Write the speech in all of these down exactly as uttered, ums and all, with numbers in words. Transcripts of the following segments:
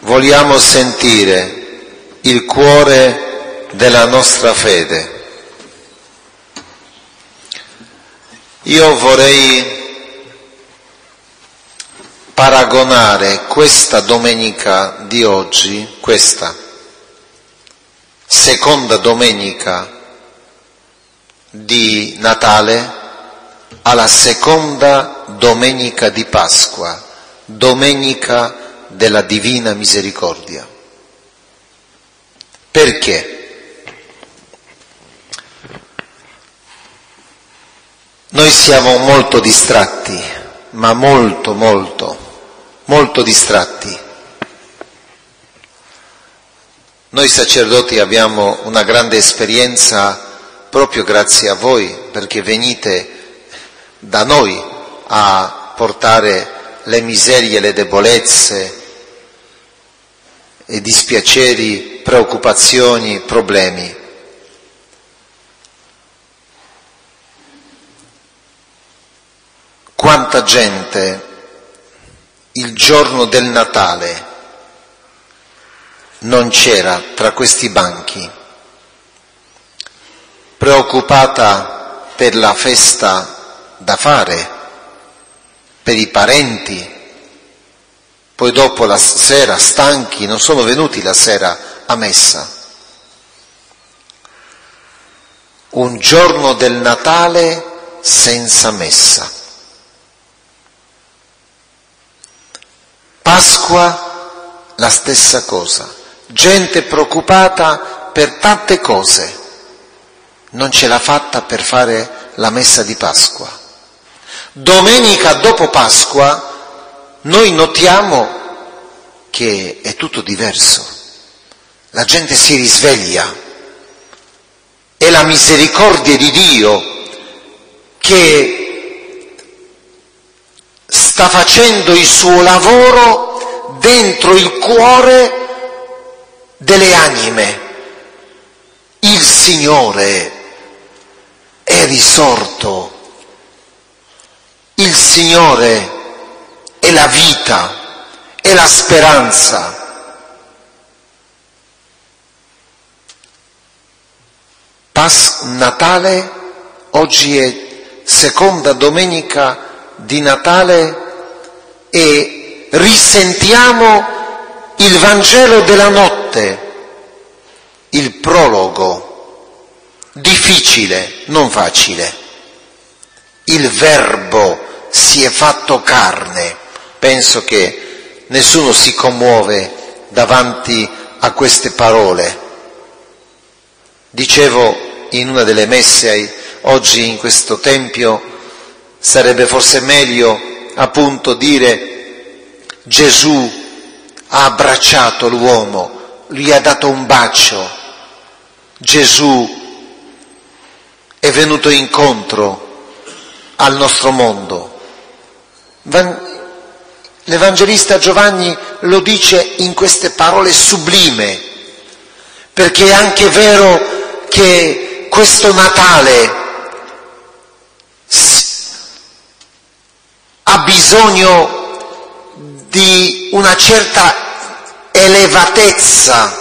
vogliamo sentire il cuore della nostra fede. Io vorrei paragonare questa domenica di oggi, questa seconda domenica di Natale, alla seconda domenica di Pasqua, domenica della Divina Misericordia. Perché? Noi siamo molto distratti, ma molto, molto, molto distratti. Noi sacerdoti abbiamo una grande esperienza proprio grazie a voi, perché venite da noi a portare le miserie, le debolezze, i dispiaceri, preoccupazioni, problemi. Quanta gente il giorno del Natale non c'era tra questi banchi, preoccupata per la festa da fare, per i parenti, poi dopo la sera stanchi, non sono venuti la sera a messa. Un giorno del Natale senza messa. Pasqua la stessa cosa, gente preoccupata per tante cose, non ce l'ha fatta per fare la messa di Pasqua. Domenica dopo Pasqua noi notiamo che è tutto diverso, la gente si risveglia, è la misericordia di Dio che sta facendo il suo lavoro dentro il cuore delle anime. Il Signore è risorto, il Signore è la vita, è la speranza. Pas Natale, oggi è seconda domenica di Natale e risentiamo il Vangelo della notte, il prologo, difficile, non facile. Il Verbo si è fatto carne. Penso che nessuno si commuove davanti a queste parole. Dicevo in una delle messe oggi in questo Tempio, sarebbe forse meglio appunto dire Gesù ha abbracciato l'uomo, gli ha dato un bacio, Gesù è venuto incontro al nostro mondo. L'Evangelista Giovanni lo dice in queste parole sublime, perché è anche vero che questo Natale ha bisogno di una certa elevatezza.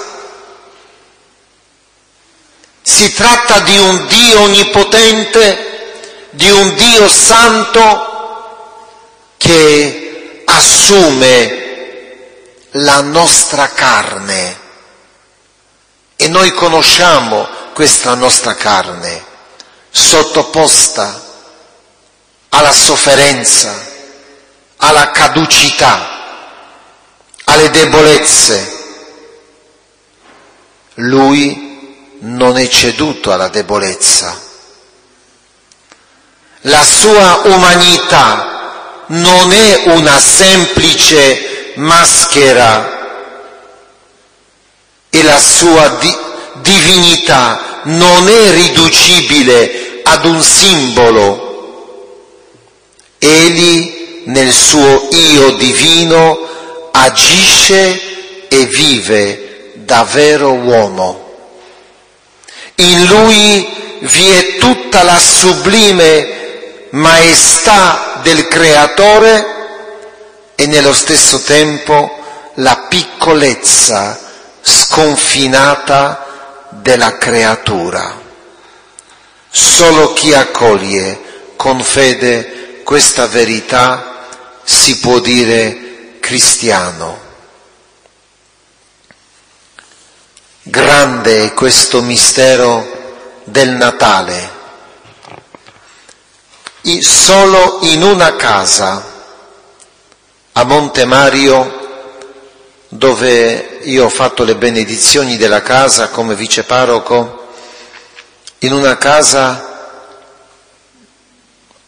Si tratta di un Dio onnipotente, di un Dio santo che assume la nostra carne e noi conosciamo questa nostra carne sottoposta alla sofferenza, alla caducità, alle debolezze. Lui non è ceduto alla debolezza. La sua umanità non è una semplice maschera e la sua di- divinità non è riducibile ad un simbolo. Egli nel suo io divino agisce e vive davvero uomo. In lui vi è tutta la sublime maestà del Creatore e nello stesso tempo la piccolezza sconfinata della creatura. Solo chi accoglie con fede questa verità si può dire cristiano. Grande è questo mistero del Natale. Solo in una casa, a Monte Mario, dove io ho fatto le benedizioni della casa come viceparroco, in una casa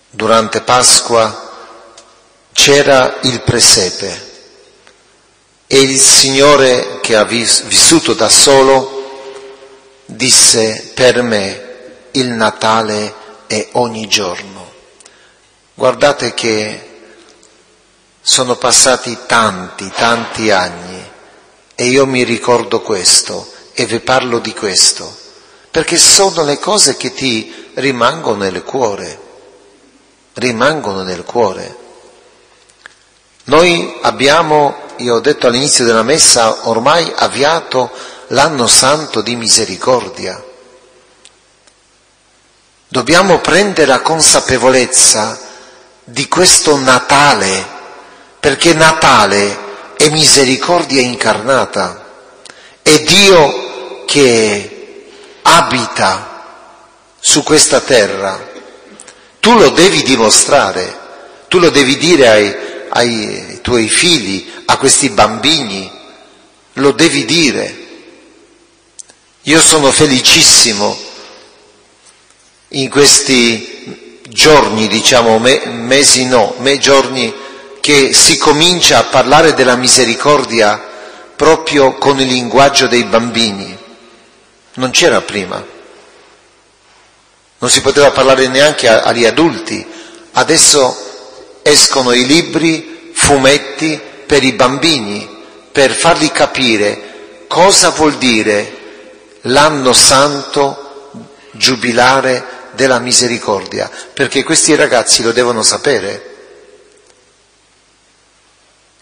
durante Pasqua c'era il presepe e il Signore, che ha vissuto da solo, disse: per me il Natale è ogni giorno. Guardate che sono passati tanti, tanti anni e io mi ricordo questo e vi parlo di questo, perché sono le cose che ti rimangono nel cuore, rimangono nel cuore. Noi abbiamo, io ho detto all'inizio della Messa, ormai avviato l'anno santo di misericordia. Dobbiamo prendere la consapevolezza di questo Natale, perché Natale è misericordia incarnata, è Dio che abita su questa terra. Tu lo devi dimostrare, tu lo devi dire ai, ai tuoi figli, a questi bambini, lo devi dire. Io sono felicissimo in questi giorni, diciamo me, mesi no, me giorni, che si comincia a parlare della misericordia proprio con il linguaggio dei bambini. Non c'era prima, non si poteva parlare neanche agli adulti. Adesso escono i libri, fumetti per i bambini, per fargli capire cosa vuol dire l'anno santo giubilare della misericordia, perché questi ragazzi lo devono sapere,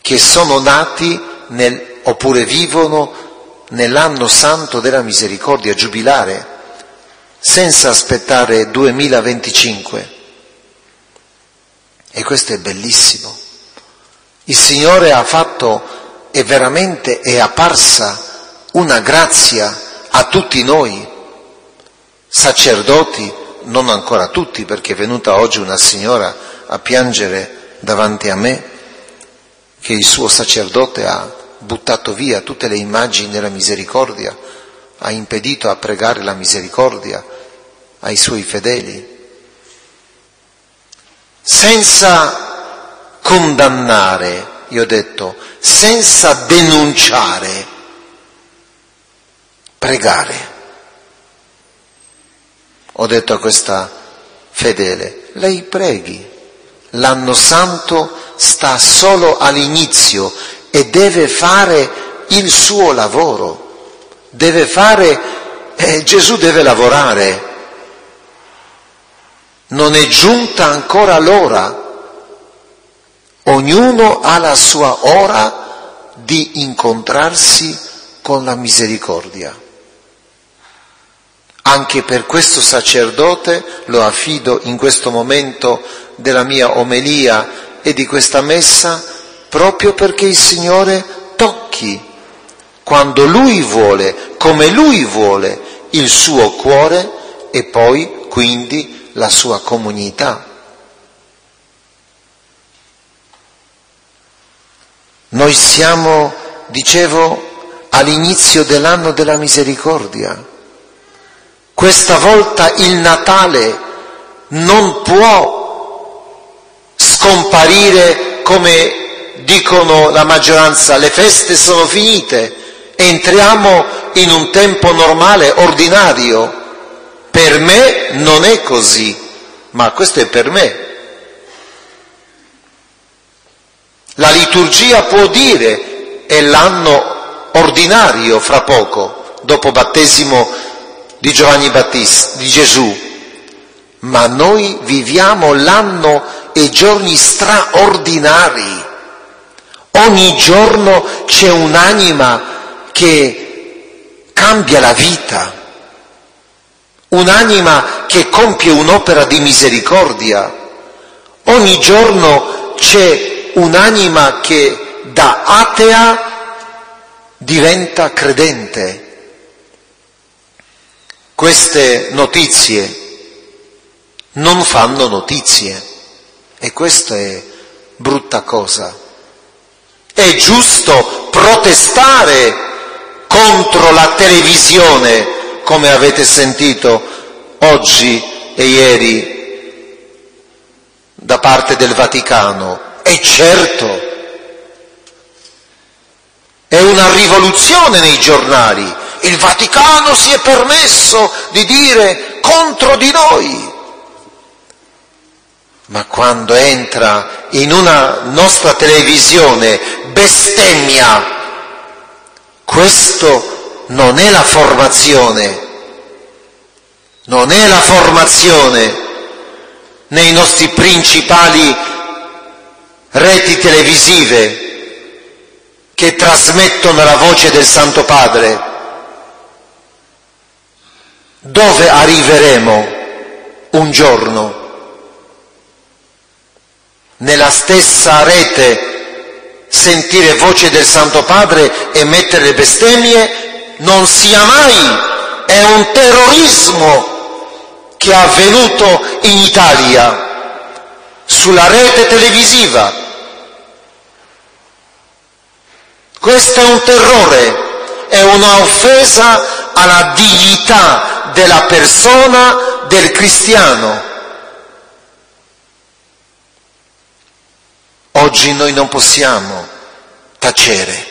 che sono nati nel, oppure vivono nell'anno santo della misericordia giubilare, senza aspettare duemilaventicinque. E questo è bellissimo. Il Signore ha fatto, e veramente è apparsa una grazia a tutti noi, sacerdoti, non ancora tutti, perché è venuta oggi una signora a piangere davanti a me, che il suo sacerdote ha buttato via tutte le immagini della misericordia, ha impedito a pregare la misericordia ai suoi fedeli. Senza condannare, io ho detto, senza denunciare, pregare. Ho detto a questa fedele: lei preghi, l'anno santo sta solo all'inizio e deve fare il suo lavoro, deve fare, eh, Gesù deve lavorare. Non è giunta ancora l'ora, ognuno ha la sua ora di incontrarsi con la misericordia. Anche per questo sacerdote lo affido in questo momento della mia omelia e di questa Messa, proprio perché il Signore tocchi, quando Lui vuole, come Lui vuole, il suo cuore e poi quindi la sua comunità. Noi siamo, dicevo, all'inizio dell'anno della misericordia. Questa volta il Natale non può scomparire, come dicono la maggioranza: le feste sono finite, entriamo in un tempo normale, ordinario. Per me non è così, ma questo è per me. La liturgia può dire: è l'anno ordinario fra poco, dopo battesimo di Giovanni Battista, di Gesù, ma noi viviamo l'anno e giorni straordinari, Ogni giorno c'è un'anima che cambia la vita, un'anima che compie un'opera di misericordia. Ogni giorno c'è un'anima che da atea diventa credente. Queste notizie non fanno notizie, e questa è brutta cosa. È giusto protestare contro la televisione, come avete sentito oggi e ieri da parte del Vaticano. E certo, è una rivoluzione nei giornali. Il Vaticano si è permesso di dire contro di noi. Ma quando entra in una nostra televisione bestemmia, questo non è la formazione, non è la formazione nei nostri principali reti televisive che trasmettono la voce del Santo Padre. Dove arriveremo un giorno? Nella stessa rete sentire voce del Santo Padre e mettere le bestemmie? Non sia mai. È un terrorismo che è avvenuto in Italia sulla rete televisiva. Questo è un terrore, è una offesa alla dignità della persona del cristiano. Oggi noi non possiamo tacere,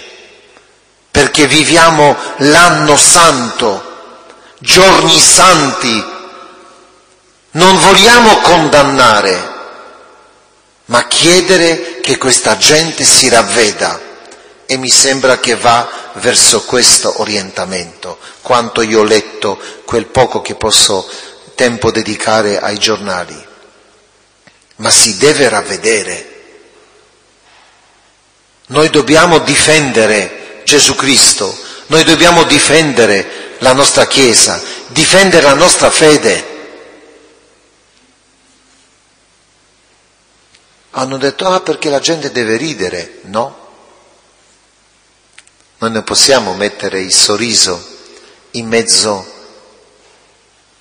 perché viviamo l'anno santo, giorni santi. Non vogliamo condannare, ma chiedere che questa gente si ravveda, e mi sembra che va verso questo orientamento, quanto io ho letto, quel poco che posso tempo dedicare ai giornali. Ma si deve ravvedere. Noi dobbiamo difendere Gesù Cristo, noi dobbiamo difendere la nostra Chiesa, difendere la nostra fede. Hanno detto, ah, perché la gente deve ridere. No, noi non possiamo mettere il sorriso in mezzo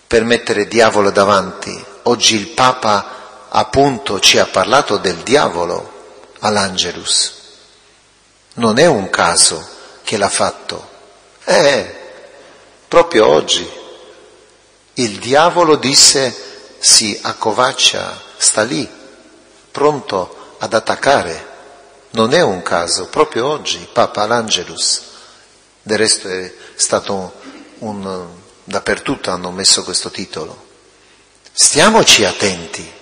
per mettere il diavolo davanti. Oggi il Papa appunto ci ha parlato del diavolo all'Angelus. Non è un caso che l'ha fatto. Eh, proprio oggi il diavolo disse, si accovaccia, sta lì, pronto ad attaccare. Non è un caso, proprio oggi, Papa all'Angelus. Del resto è stato un, un... dappertutto hanno messo questo titolo. Stiamoci attenti,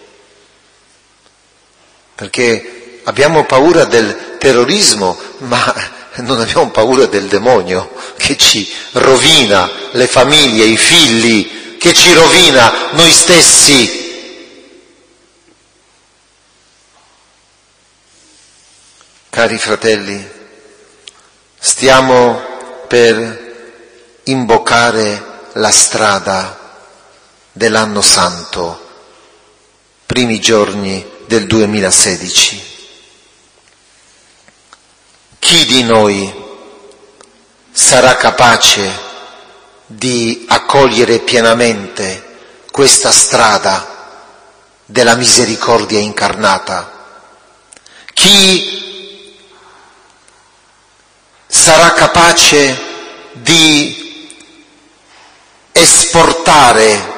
perché abbiamo paura del terrorismo, ma non abbiamo paura del demonio che ci rovina le famiglie, i figli, che ci rovina noi stessi. Cari fratelli, stiamo per imboccare la strada dell'anno santo, primi giorni del duemilasedici. Chi di noi sarà capace di accogliere pienamente questa strada della misericordia incarnata? Chi sarà capace di esportare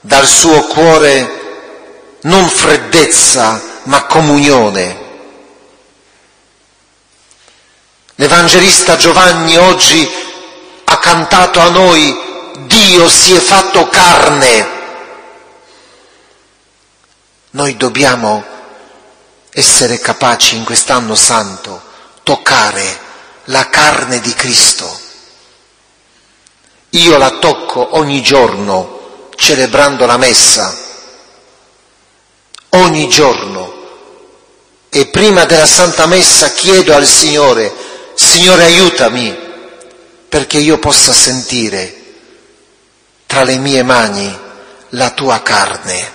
dal suo cuore non freddezza ma comunione? L'Evangelista Giovanni oggi ha cantato a noi, Dio si è fatto carne. Noi dobbiamo essere capaci in quest'anno santo toccare la carne di Cristo. Io la tocco ogni giorno celebrando la Messa, ogni giorno e prima della Santa Messa chiedo al Signore: Signore, aiutami, perché io possa sentire tra le mie mani la tua carne.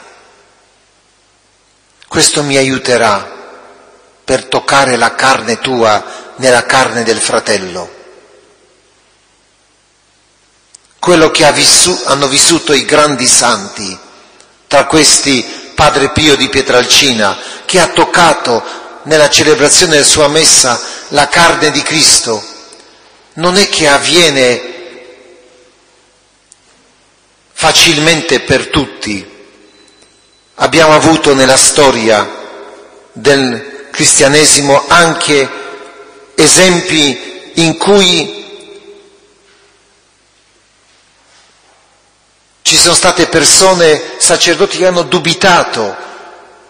Questo mi aiuterà per toccare la carne tua nella carne del fratello. Quello che ha vissu- hanno vissuto i grandi santi, tra questi Padre Pio di Pietralcina, che ha toccato nella celebrazione della sua messa la carne di Cristo, non è che avviene facilmente per tutti. Abbiamo avuto nella storia del cristianesimo anche esempi in cui ci sono state persone, sacerdoti, che hanno dubitato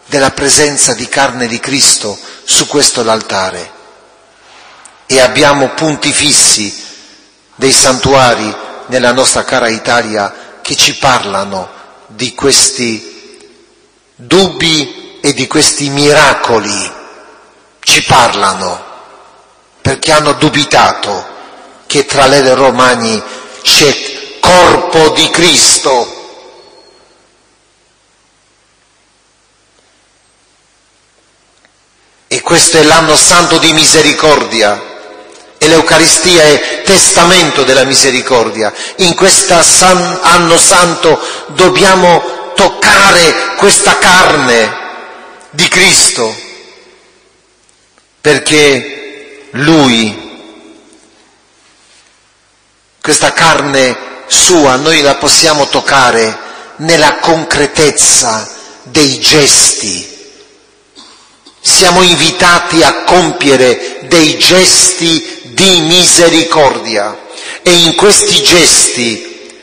della presenza di carne di Cristo su questo l'altare. E abbiamo punti fissi dei santuari nella nostra cara Italia che ci parlano di questi dubbi e di questi miracoli. Ci parlano perché hanno dubitato che tra le loro mani c'è corpo di Cristo. E questo è l'anno santo di misericordia, e l'Eucaristia è testamento della misericordia. In questo san- anno santo dobbiamo toccare questa carne di Cristo, perché Lui, questa carne sua, noi la possiamo toccare nella concretezza dei gesti. Siamo invitati a compiere dei gesti di misericordia, e in questi gesti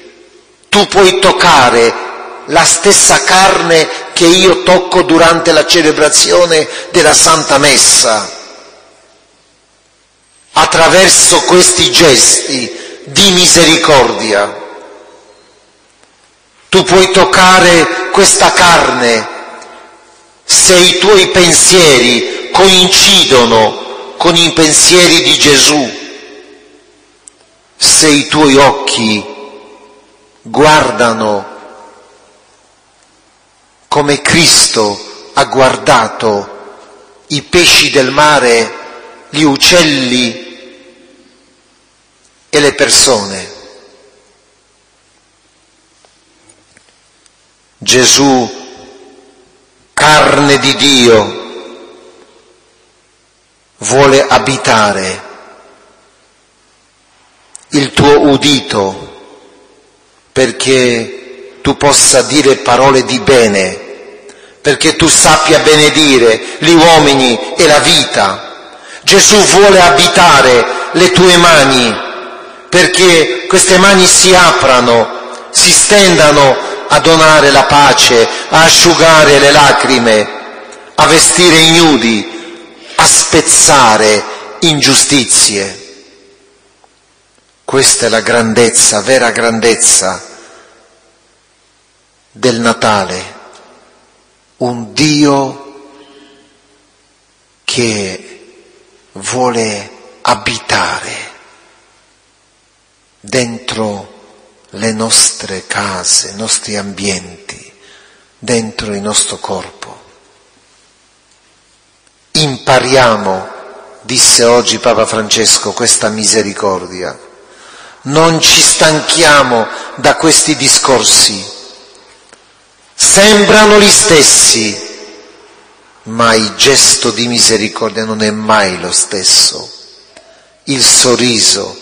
tu puoi toccare la stessa carne che io tocco durante la celebrazione della Santa Messa. Attraverso questi gesti di misericordia tu puoi toccare questa carne se i tuoi pensieri coincidono con i pensieri di Gesù, se i tuoi occhi guardano come Cristo ha guardato i pesci del mare, gli uccelli e le persone. Gesù, carne di Dio, vuole abitare il tuo udito perché tu possa dire parole di bene, perché tu sappia benedire gli uomini e la vita. Gesù vuole abitare le tue mani perché queste mani si aprano, si stendano a donare la pace, a asciugare le lacrime, a vestire i nudi, a spezzare ingiustizie. Questa è la grandezza, vera grandezza del Natale. Un Dio che vuole abitare dentro le nostre case, i nostri ambienti, dentro il nostro corpo. Impariamo, disse oggi Papa Francesco, questa misericordia. Non ci stanchiamo da questi discorsi. Sembrano gli stessi, ma il gesto di misericordia non è mai lo stesso. Il sorriso,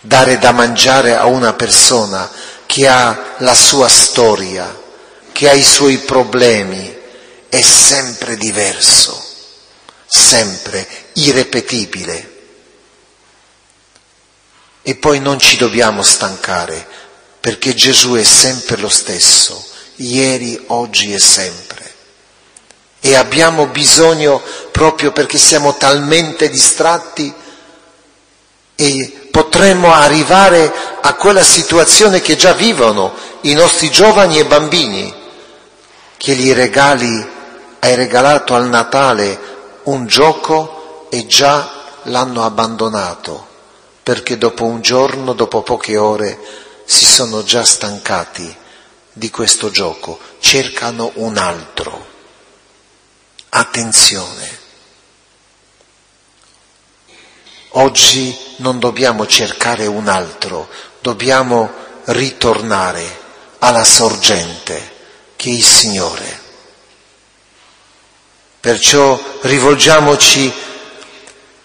dare da mangiare a una persona che ha la sua storia, che ha i suoi problemi, è sempre diverso, sempre irrepetibile. E poi non ci dobbiamo stancare, perché Gesù è sempre lo stesso, ieri, oggi e sempre. E abbiamo bisogno, proprio perché siamo talmente distratti, e potremmo arrivare a quella situazione che già vivono i nostri giovani e bambini, che gli regali hai regalato al Natale un gioco e già l'hanno abbandonato, perché dopo un giorno, dopo poche ore, si sono già stancati di questo gioco, cercano un altro. Attenzione, oggi non dobbiamo cercare un altro, dobbiamo ritornare alla sorgente che è il Signore. Perciò rivolgiamoci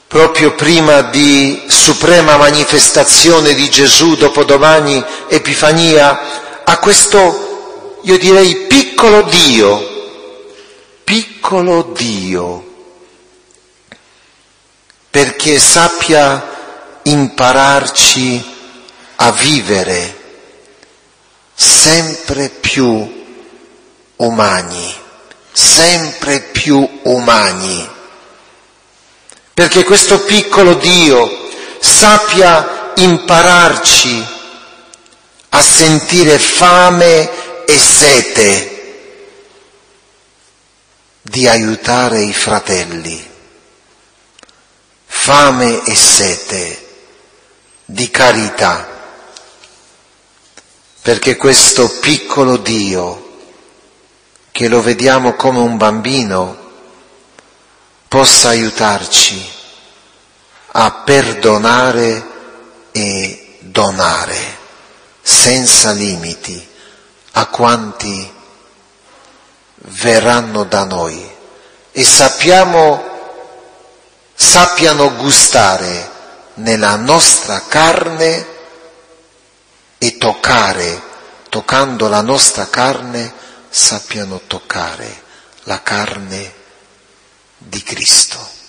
proprio prima di suprema manifestazione di Gesù, dopodomani Epifania, a questo, io direi, piccolo Dio, piccolo Dio, perché sappia impararci a vivere sempre più umani, sempre più umani, perché questo piccolo Dio sappia impararci a sentire fame e sete di aiutare i fratelli, fame e sete di carità, perché questo piccolo Dio, che lo vediamo come un bambino, possa aiutarci a perdonare e donare senza limiti a quanti verranno da noi e sappiamo, sappiano gustare nella nostra carne e toccare, toccando la nostra carne, sappiano toccare la carne di Cristo.